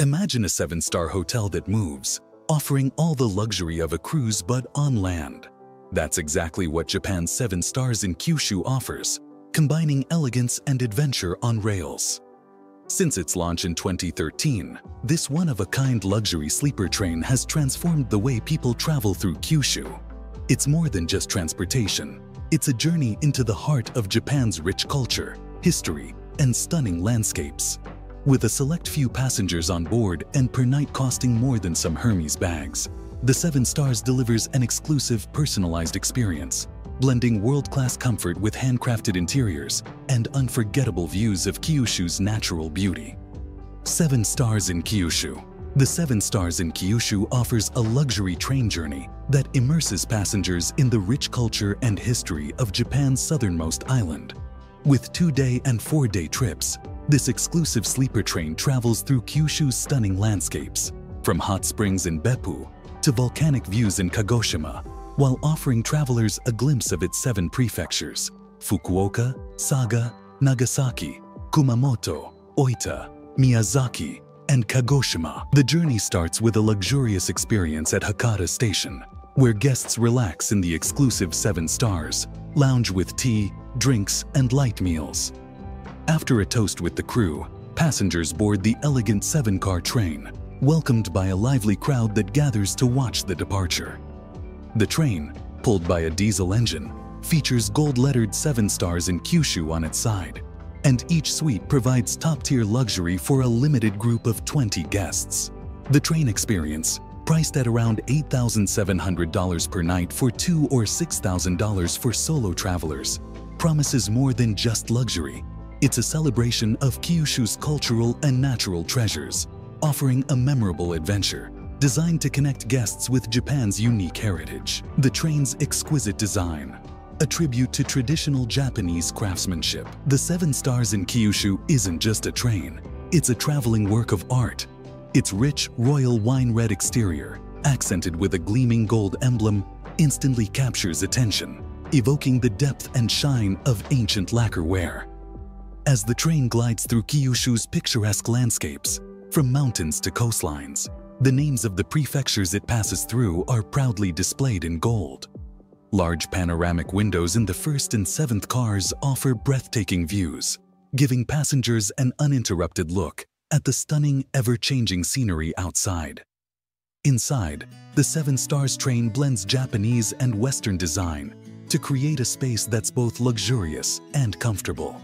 Imagine a 7-star hotel that moves, offering all the luxury of a cruise but on land. That's exactly what Japan's 7 Stars in Kyushu offers, combining elegance and adventure on rails. Since its launch in 2013, this one-of-a-kind luxury sleeper train has transformed the way people travel through Kyushu. It's more than just transportation. It's a journey into the heart of Japan's rich culture, history, and stunning landscapes. With a select few passengers on board and per night costing more than some Hermes bags, the 7 Stars delivers an exclusive, personalized experience, blending world-class comfort with handcrafted interiors and unforgettable views of Kyushu's natural beauty. 7 Stars in Kyushu. The 7 Stars in Kyushu offers a luxury train journey that immerses passengers in the rich culture and history of Japan's southernmost island. With 2-day and 4-day trips, this exclusive sleeper train travels through Kyushu's stunning landscapes, from hot springs in Beppu to volcanic views in Kagoshima, while offering travelers a glimpse of its 7 prefectures: Fukuoka, Saga, Nagasaki, Kumamoto, Oita, Miyazaki, and Kagoshima. The journey starts with a luxurious experience at Hakata Station, where guests relax in the exclusive 7 Stars lounge with tea, drinks, and light meals. After a toast with the crew, passengers board the elegant 7-car train, welcomed by a lively crowd that gathers to watch the departure. The train, pulled by a diesel engine, features gold-lettered 7 Stars in Kyushu on its side, and each suite provides top-tier luxury for a limited group of 20 guests. The train experience, priced at around $8,700 per night for two or $6,000 for solo travelers, promises more than just luxury. It's a celebration of Kyushu's cultural and natural treasures, offering a memorable adventure designed to connect guests with Japan's unique heritage. The train's exquisite design, a tribute to traditional Japanese craftsmanship. The 7 Stars in Kyushu isn't just a train, it's a traveling work of art. Its rich, royal wine-red exterior, accented with a gleaming gold emblem, instantly captures attention, evoking the depth and shine of ancient lacquerware. As the train glides through Kyushu's picturesque landscapes, from mountains to coastlines, the names of the prefectures it passes through are proudly displayed in gold. Large panoramic windows in the 1st and 7th cars offer breathtaking views, giving passengers an uninterrupted look at the stunning, ever-changing scenery outside. Inside, the 7 Stars train blends Japanese and Western design to create a space that's both luxurious and comfortable.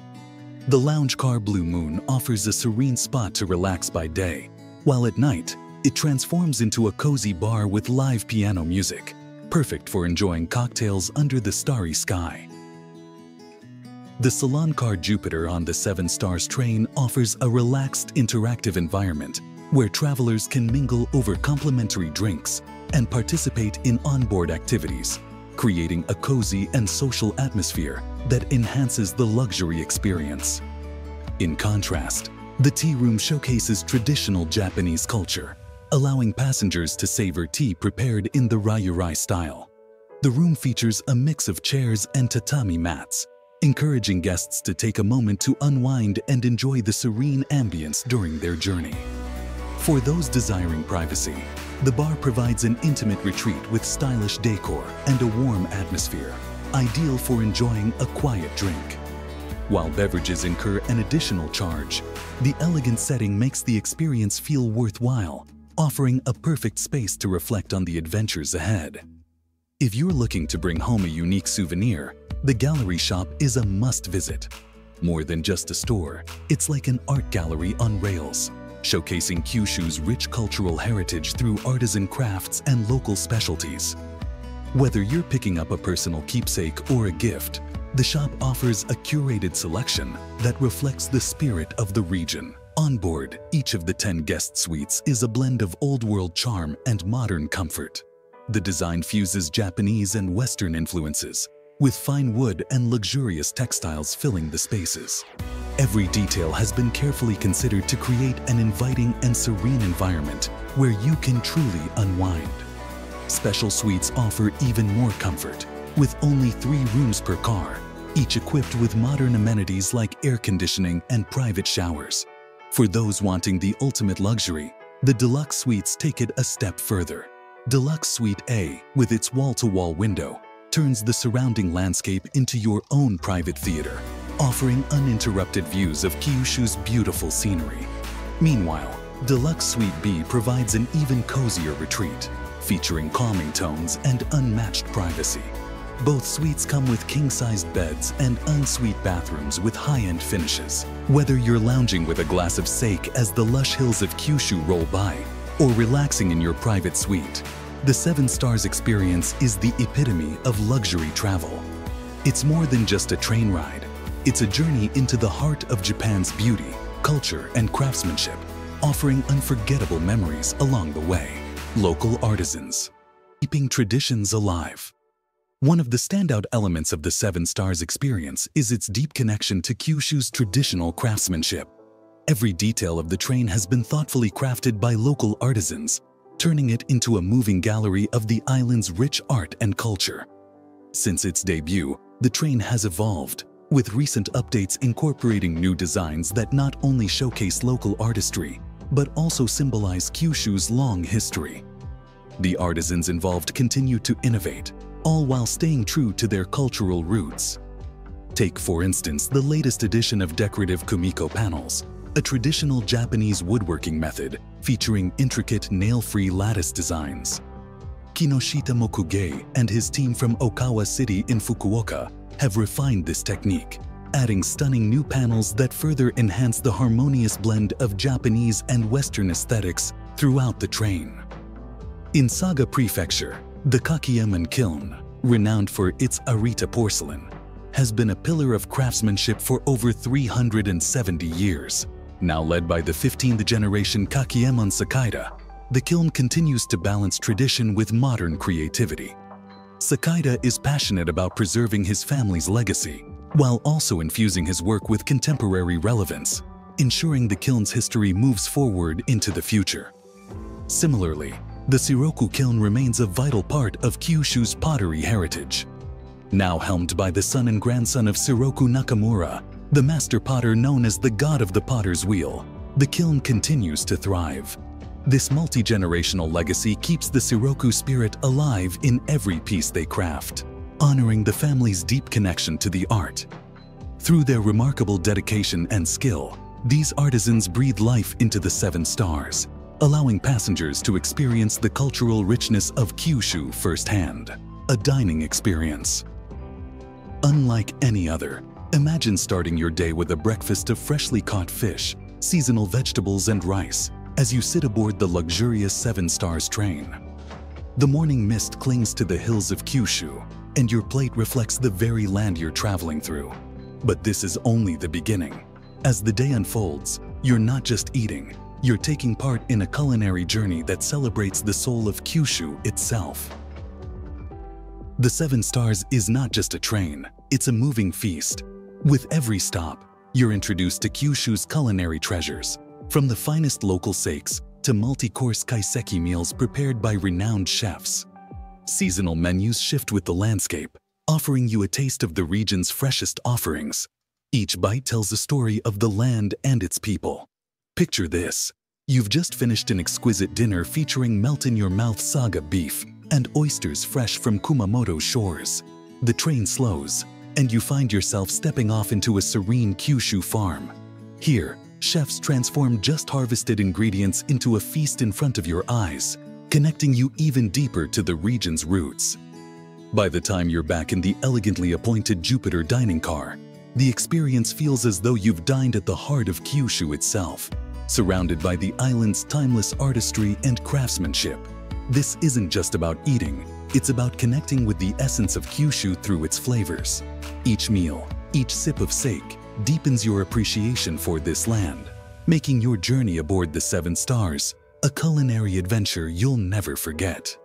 The lounge car Blue Moon offers a serene spot to relax by day, while at night, it transforms into a cozy bar with live piano music, perfect for enjoying cocktails under the starry sky. The salon car Jupiter on the 7 Stars train offers a relaxed, interactive environment where travelers can mingle over complimentary drinks and participate in onboard activities, creating a cozy and social atmosphere that enhances the luxury experience. In contrast, the tea room showcases traditional Japanese culture, allowing passengers to savor tea prepared in the Ryurai style. The room features a mix of chairs and tatami mats, encouraging guests to take a moment to unwind and enjoy the serene ambience during their journey. For those desiring privacy, the bar provides an intimate retreat with stylish decor and a warm atmosphere, ideal for enjoying a quiet drink. While beverages incur an additional charge, the elegant setting makes the experience feel worthwhile, offering a perfect space to reflect on the adventures ahead. If you're looking to bring home a unique souvenir, the gallery shop is a must-visit. More than just a store, it's like an art gallery on rails, showcasing Kyushu's rich cultural heritage through artisan crafts and local specialties. Whether you're picking up a personal keepsake or a gift, the shop offers a curated selection that reflects the spirit of the region. On board, each of the 10 guest suites is a blend of old-world charm and modern comfort. The design fuses Japanese and Western influences, with fine wood and luxurious textiles filling the spaces. Every detail has been carefully considered to create an inviting and serene environment where you can truly unwind. Special suites offer even more comfort, with only 3 rooms per car, each equipped with modern amenities like air conditioning and private showers. For those wanting the ultimate luxury, The deluxe suites take it a step further. Deluxe Suite A, with its wall-to-wall window, turns the surrounding landscape into your own private theater, offering uninterrupted views of Kyushu's beautiful scenery. Meanwhile, Deluxe Suite B provides an even cozier retreat, featuring calming tones and unmatched privacy. Both suites come with king-sized beds and en-suite bathrooms with high-end finishes. Whether you're lounging with a glass of sake as the lush hills of Kyushu roll by, or relaxing in your private suite, the Seven Stars experience is the epitome of luxury travel. It's more than just a train ride. It's a journey into the heart of Japan's beauty, culture, and craftsmanship, offering unforgettable memories along the way. Local artisans, keeping traditions alive. One of the standout elements of the Seven Stars experience is its deep connection to Kyushu's traditional craftsmanship. Every detail of the train has been thoughtfully crafted by local artisans, turning it into a moving gallery of the island's rich art and culture. Since its debut, the train has evolved, with recent updates incorporating new designs that not only showcase local artistry, but also symbolize Kyushu's long history. The artisans involved continue to innovate, all while staying true to their cultural roots. Take, for instance, the latest edition of decorative Kumiko panels, a traditional Japanese woodworking method featuring intricate nail-free lattice designs. Kinoshita Mokugei and his team from Okawa City in Fukuoka have refined this technique, adding stunning new panels that further enhance the harmonious blend of Japanese and Western aesthetics throughout the train. In Saga Prefecture, the Kakiemon Kiln, renowned for its Arita porcelain, has been a pillar of craftsmanship for over 370 years. Now led by the 15th generation Kakiemon Sakaida, the kiln continues to balance tradition with modern creativity. Sakaida is passionate about preserving his family's legacy, while also infusing his work with contemporary relevance, ensuring the kiln's history moves forward into the future. Similarly, the Shiroku Kiln remains a vital part of Kyushu's pottery heritage. Now helmed by the son and grandson of Shiroku Nakamura, the master potter known as the God of the Potter's Wheel, the kiln continues to thrive. This multi-generational legacy keeps the Shiroku spirit alive in every piece they craft, honoring the family's deep connection to the art. Through their remarkable dedication and skill, these artisans breathe life into the Seven Stars, allowing passengers to experience the cultural richness of Kyushu firsthand. A dining experience unlike any other. Imagine starting your day with a breakfast of freshly caught fish, seasonal vegetables, and rice as you sit aboard the luxurious Seven Stars train. The morning mist clings to the hills of Kyushu, and your plate reflects the very land you're traveling through. But this is only the beginning. As the day unfolds, you're not just eating, you're taking part in a culinary journey that celebrates the soul of Kyushu itself. The Seven Stars is not just a train, it's a moving feast. With every stop, you're introduced to Kyushu's culinary treasures, from the finest local sakes to multi-course kaiseki meals prepared by renowned chefs. Seasonal menus shift with the landscape, offering you a taste of the region's freshest offerings. Each bite tells a story of the land and its people. Picture this. You've just finished an exquisite dinner featuring melt-in-your-mouth Saga beef and oysters fresh from Kumamoto shores. The train slows, and you find yourself stepping off into a serene Kyushu farm. Here, chefs transform just-harvested ingredients into a feast in front of your eyes, connecting you even deeper to the region's roots. By the time you're back in the elegantly appointed Jupiter dining car, the experience feels as though you've dined at the heart of Kyushu itself, surrounded by the island's timeless artistry and craftsmanship. This isn't just about eating, it's about connecting with the essence of Kyushu through its flavors. Each meal, each sip of sake, deepens your appreciation for this land, making your journey aboard the Seven Stars a culinary adventure you'll never forget.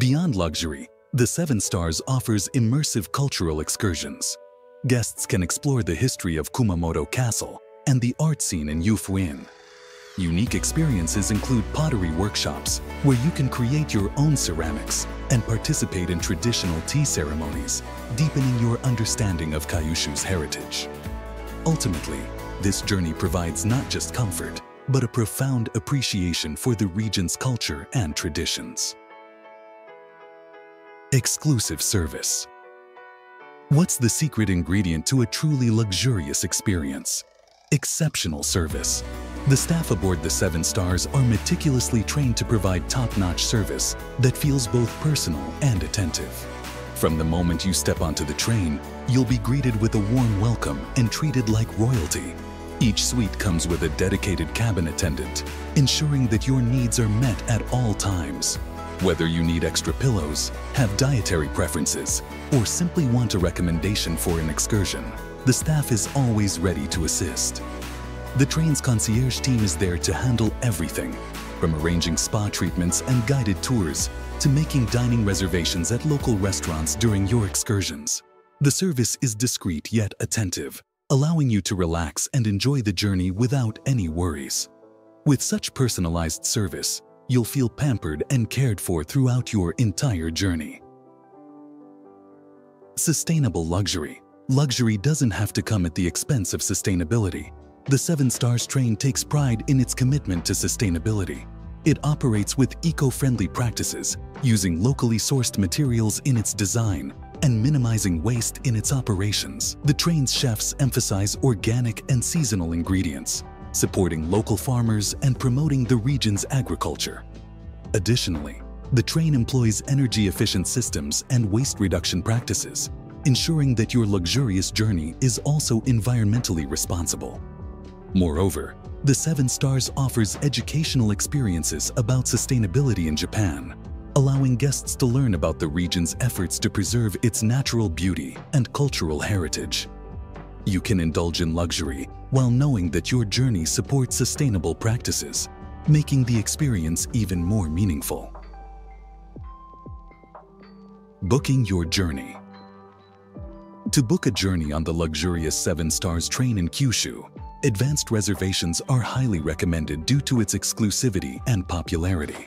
Beyond luxury, the Seven Stars offers immersive cultural excursions. Guests can explore the history of Kumamoto Castle and the art scene in Yufuin. Unique experiences include pottery workshops, where you can create your own ceramics and participate in traditional tea ceremonies, deepening your understanding of Kyushu's heritage. Ultimately, this journey provides not just comfort, but a profound appreciation for the region's culture and traditions. Exclusive service. What's the secret ingredient to a truly luxurious experience? Exceptional service. The staff aboard the Seven Stars are meticulously trained to provide top-notch service that feels both personal and attentive. From the moment you step onto the train, you'll be greeted with a warm welcome and treated like royalty. Each suite comes with a dedicated cabin attendant, ensuring that your needs are met at all times. Whether you need extra pillows, have dietary preferences, or simply want a recommendation for an excursion, the staff is always ready to assist. The train's concierge team is there to handle everything, from arranging spa treatments and guided tours to making dining reservations at local restaurants during your excursions. The service is discreet yet attentive, allowing you to relax and enjoy the journey without any worries. With such personalized service, you'll feel pampered and cared for throughout your entire journey. Sustainable luxury. Luxury doesn't have to come at the expense of sustainability. The Seven Stars train takes pride in its commitment to sustainability. It operates with eco-friendly practices, using locally sourced materials in its design and minimizing waste in its operations. The train's chefs emphasize organic and seasonal ingredients, supporting local farmers and promoting the region's agriculture. Additionally, the train employs energy-efficient systems and waste reduction practices, ensuring that your luxurious journey is also environmentally responsible. Moreover, the Seven Stars offers educational experiences about sustainability in Japan, allowing guests to learn about the region's efforts to preserve its natural beauty and cultural heritage. You can indulge in luxury while knowing that your journey supports sustainable practices, making the experience even more meaningful. Booking your journey. To book a journey on the luxurious Seven Stars train in Kyushu, advanced reservations are highly recommended due to its exclusivity and popularity.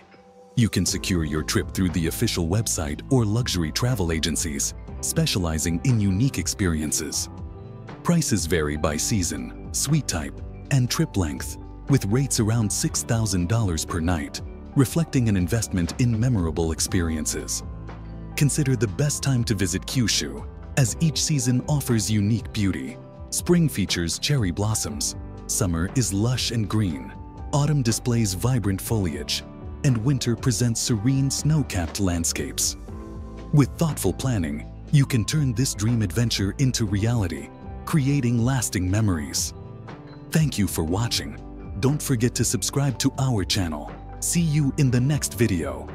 You can secure your trip through the official website or luxury travel agencies, specializing in unique experiences. Prices vary by season, suite type, and trip length, with rates around $6,000 per night, reflecting an investment in memorable experiences. Consider the best time to visit Kyushu, as each season offers unique beauty. Spring features cherry blossoms, summer is lush and green, autumn displays vibrant foliage, and winter presents serene snow-capped landscapes. With thoughtful planning, you can turn this dream adventure into reality, creating lasting memories. Thank you for watching. Don't forget to subscribe to our channel. See you in the next video.